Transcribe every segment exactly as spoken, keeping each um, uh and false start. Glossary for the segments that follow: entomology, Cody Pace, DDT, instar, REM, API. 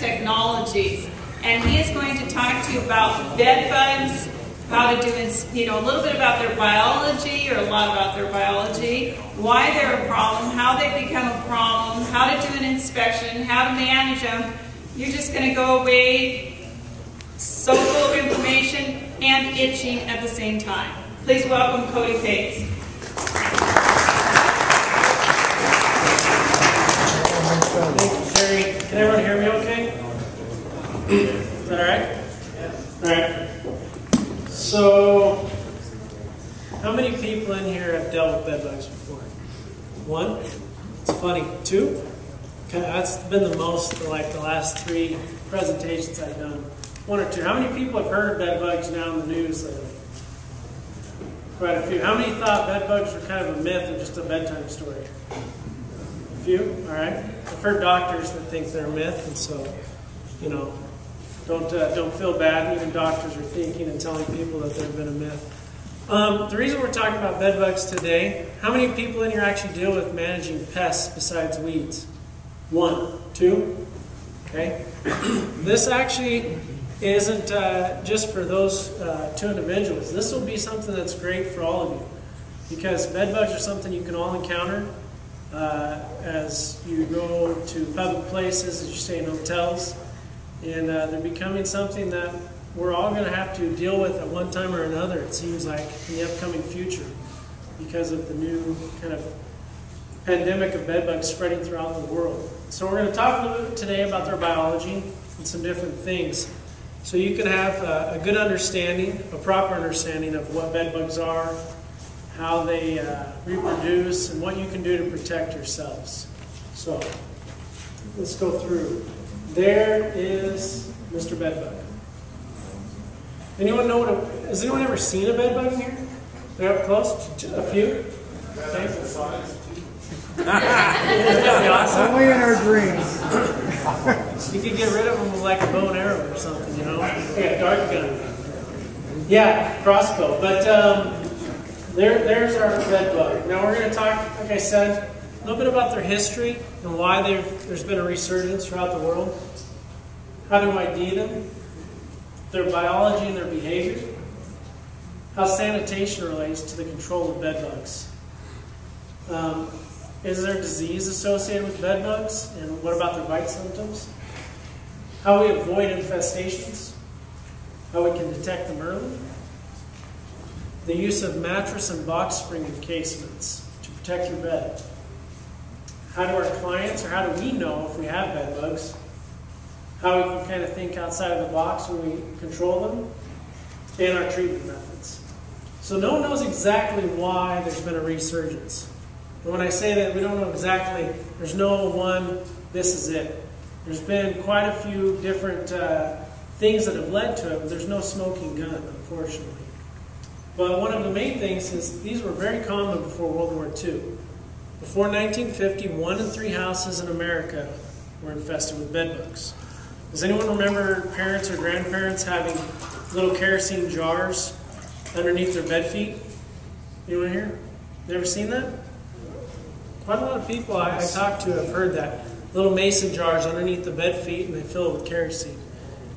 technologies. And he is going to talk to you about bed bugs, how to do, you know, a little bit about their biology, or a lot about their biology, why they're a problem, how they become a problem, how to do an inspection, how to manage them. You're just going to go away so full of information and itching at the same time. Please welcome Cody Pace. Thank you, Sherry. Can everyone hear me okay? Is that all right? Yes. All right. So, how many people in here have dealt with bed bugs before? One? It's funny. Two? Okay, that's been the most, like the last three presentations I've done. One or two. How many people have heard of bed bugs now in the news lately? Quite a few. How many thought bed bugs were kind of a myth or just a bedtime story? A few? All right. I've heard doctors that think they're a myth, and so, you know, Don't, uh, don't feel bad. Even doctors are thinking and telling people that they've been a myth. Um, the reason we're talking about bed bugs today, how many people in here actually deal with managing pests besides weeds? One, two, okay. This actually isn't uh, just for those uh, two individuals. This will be something that's great for all of you, because bed bugs are something you can all encounter uh, as you go to public places, as you stay in hotels. And uh, they're becoming something that we're all going to have to deal with at one time or another, it seems like, in the upcoming future, because of the new kind of pandemic of bed bugs spreading throughout the world. So we're going to talk a little bit today about their biology and some different things, so you can have a, a good understanding, a proper understanding of what bed bugs are, how they uh, reproduce, and what you can do to protect yourselves. So let's go through. There is Mister Bedbug. Anyone know what a, has anyone ever seen a bedbug in here? They're up close? A few? That's the size. Only in our dreams. You could get rid of them with like a bow and arrow or something, you know? Yeah, dart gun. Yeah, crossbow. But um, there, there's our bedbug. Now we're going to talk, like I said, a little bit about their history and why there's been a resurgence throughout the world. How to I D them, their biology and their behavior, how sanitation relates to the control of bed bugs. Um, is there disease associated with bed bugs, and what about their bite symptoms? How we avoid infestations, how we can detect them early, the use of mattress and box spring encasements to protect your bed. How do our clients, or how do we know if we have bed bugs? How we can kind of think outside of the box when we control them, and our treatment methods. So no one knows exactly why there's been a resurgence. And when I say that we don't know exactly, there's no one, this is it. There's been quite a few different uh, things that have led to it, but there's no smoking gun, unfortunately. But one of the main things is these were very common before World War Two. Before nineteen fifty, one in three houses in America were infested with bed bugs. Does anyone remember parents or grandparents having little kerosene jars underneath their bed feet? Anyone here? Never seen that? Quite a lot of people I, I talked to have heard that. Little mason jars underneath the bed feet, and they fill with kerosene.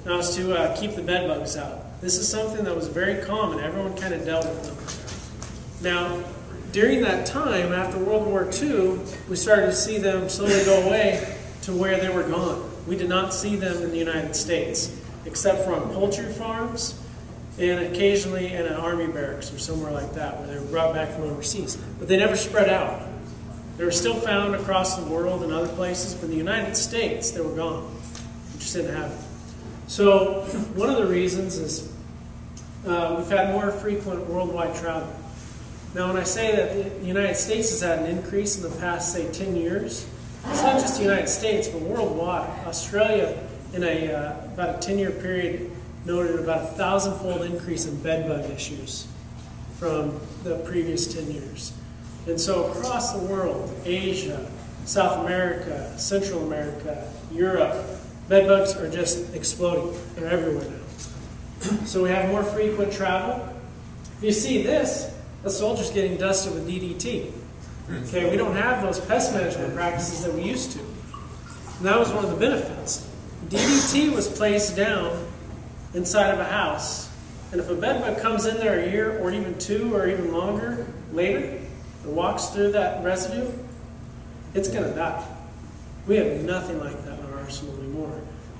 That was to uh, keep the bed bugs out. This is something that was very common. Everyone kind of dealt with them. Now, during that time, after World War Two, we started to see them slowly go away to where they were gone. We did not see them in the United States, except for on poultry farms and occasionally in an army barracks or somewhere like that, where they were brought back from overseas. But they never spread out. They were still found across the world and other places, but in the United States, they were gone. We just didn't have it. So one of the reasons is uh, we've had more frequent worldwide travel. Now, when I say that the United States has had an increase in the past, say, ten years, it's not just the United States, but worldwide. Australia, in a, uh, about a ten-year period, noted about a thousand-fold increase in bed bug issues from the previous ten years. And so across the world, Asia, South America, Central America, Europe, bed bugs are just exploding. They're everywhere now. So we have more frequent travel. If you see this, the soldier's getting dusted with D D T. Okay, we don't have those pest management practices that we used to. And that was one of the benefits. D D T was placed down inside of a house, and if a bedbug comes in there a year or even two or even longer later and walks through that residue, it's going to die. We have nothing like that in our arsenal anymore.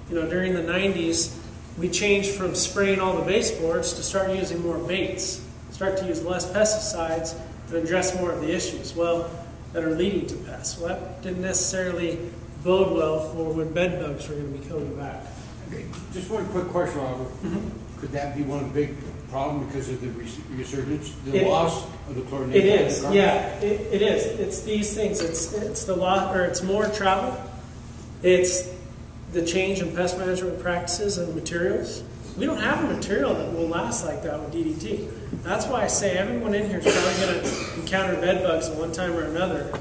You know, during the nineties, we changed from spraying all the baseboards to start using more baits, start to use less pesticides and address more of the issues, well, that are leading to pests. Well, that didn't necessarily bode well for when bed bugs were going to be coming back. Okay, just one quick question, Robert. Mm-hmm. Could that be one big problem because of the resurgence, the it, loss of the chlorinated? It is, yeah, it, it is. It's these things. It's it's the loss, or it's more travel. It's the change in pest management practices and materials. We don't have a material that will last like that with D D T. That's why I say everyone in here is probably going to encounter bed bugs at one time or another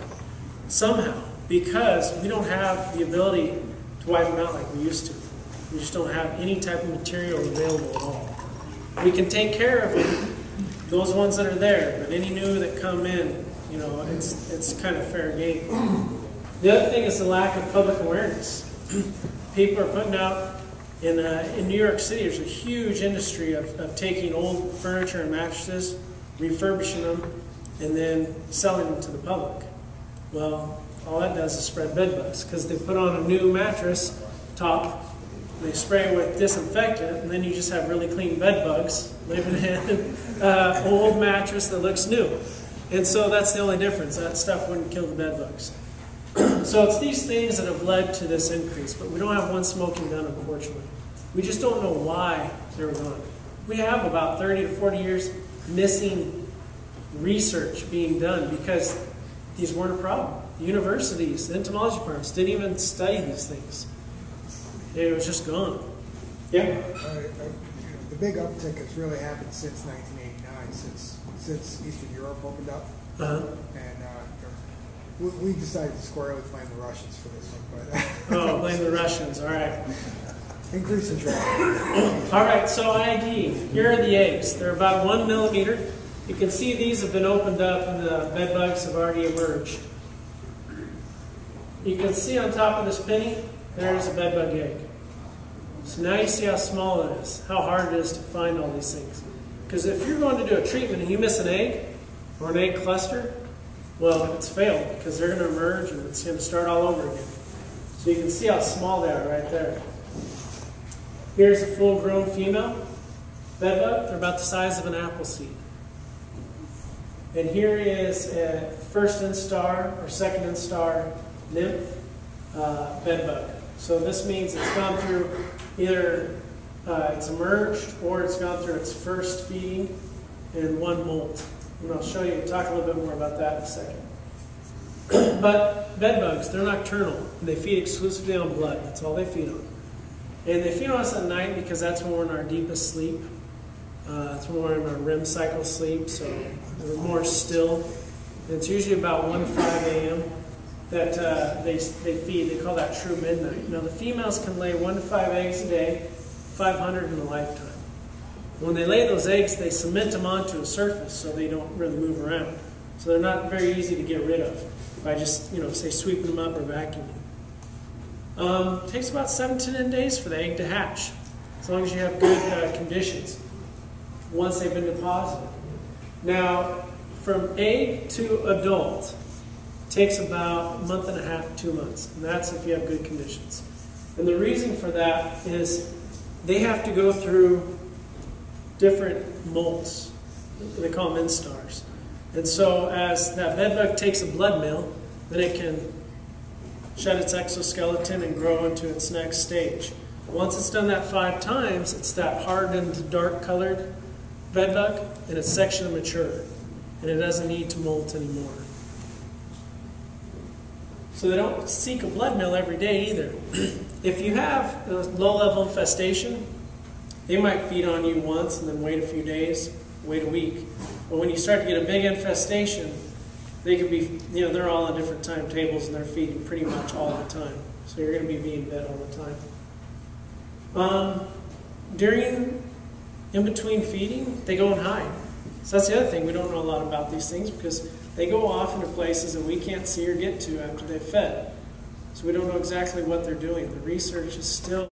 somehow, because we don't have the ability to wipe them out like we used to. We just don't have any type of material available at all. We can take care of them, those ones that are there, but any new that come in, you know, it's, it's kind of fair game. The other thing is the lack of public awareness. People are putting out, in, uh, in New York City, there's a huge industry of, of taking old furniture and mattresses, refurbishing them, and then selling them to the public. Well, all that does is spread bed bugs, because they put on a new mattress top, they spray with disinfectant, and then you just have really clean bed bugs living in an uh, old mattress that looks new. And so that's the only difference. That stuff wouldn't kill the bed bugs. So it's these things that have led to this increase, but we don't have one smoking gun, unfortunately. We just don't know why they're gone. We have about thirty to forty years missing research being done because these weren't a problem. The universities, the entomology departments didn't even study these things. It was just gone. Yeah. Uh, uh, you know, the big uptick has really happened since nineteen eighty-nine, since since Eastern Europe opened up. Uh-huh. And. Uh, We decided to squarely blame the Russians for this one. But oh, blame the Russians, all right. Increase in travel. All right, so I D, here are the eggs. They're about one millimeter. You can see these have been opened up and the bed bugs have already emerged. You can see on top of this penny, there's a bed bug egg. So now you see how small it is, how hard it is to find all these things. Because if you're going to do a treatment and you miss an egg or an egg cluster, well, it's failed because they're going to emerge and it's going to start all over again. So you can see how small they are right there. Here's a full-grown female bedbug. They're about the size of an apple seed. And here is a first instar or second instar nymph uh, bedbug. So this means it's gone through either uh, it's emerged or it's gone through its first feeding and one molt. And I'll show you, talk a little bit more about that in a second. But bed bugs, they're nocturnal, and they feed exclusively on blood. That's all they feed on. And they feed on us at night because that's when we're in our deepest sleep. Uh, that's when we're in our R E M cycle sleep, so we're more still. And it's usually about one to five A M that uh, they, they feed. They call that true midnight. Now, the females can lay one to five eggs a day, five hundred in a lifetime. When they lay those eggs, they cement them onto a surface so they don't really move around. So they're not very easy to get rid of by just, you know, say sweeping them up or vacuuming. Um, it takes about seven to ten days for the egg to hatch, as long as you have good uh, conditions once they've been deposited. Now, from egg to adult takes about a month and a half, two months, and that's if you have good conditions. And the reason for that is they have to go through different molts. They call them instars. And so as that bedbug takes a blood meal, then it can shed its exoskeleton and grow into its next stage. Once it's done that five times, it's that hardened, dark-colored bedbug, and it's sexually mature, and it doesn't need to molt anymore. So they don't seek a blood meal every day either. If you have a low-level infestation, they might feed on you once and then wait a few days, wait a week. But when you start to get a big infestation, they could be, you know, they're all on different timetables and they're feeding pretty much all the time. So you're going to be being fed all the time. Um, during, in between feeding, they go and hide. So that's the other thing. We don't know a lot about these things because they go off into places that we can't see or get to after they've fed. So we don't know exactly what they're doing. The research is still...